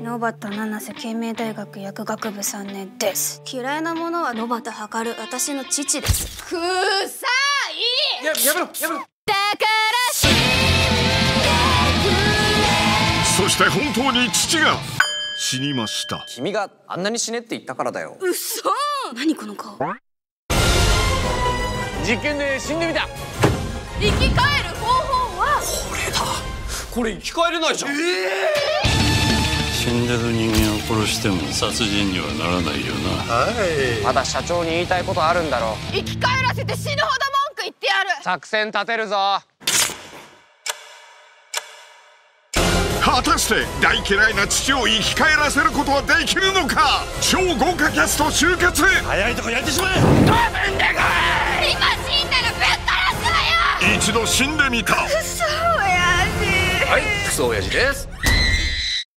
野端七瀬慶明大学薬学部3年です。嫌いなものは野端測る、私の父です。くーさい。やめろ。だから死んでくれ。そして本当に父が死にました。君があんなに死ねって言ったからだよ。うそー。何この顔。実験で死んでみた。生き返る方法はこれだ。これ生き返れないじゃん。死んでる人間を殺しても殺人にはならないよな。はい。まだ社長に言いたいことあるんだろう。生き返らせて死ぬほど文句言ってやる。作戦立てるぞ。果たして大嫌いな父を生き返らせることはできるのか。超豪華キャスト集結。早いとこやってしまえ。飛んでこい。今死んでる。ぶっ殺すわよ。一度死んでみた。クソ親父。はい、クソ親父です。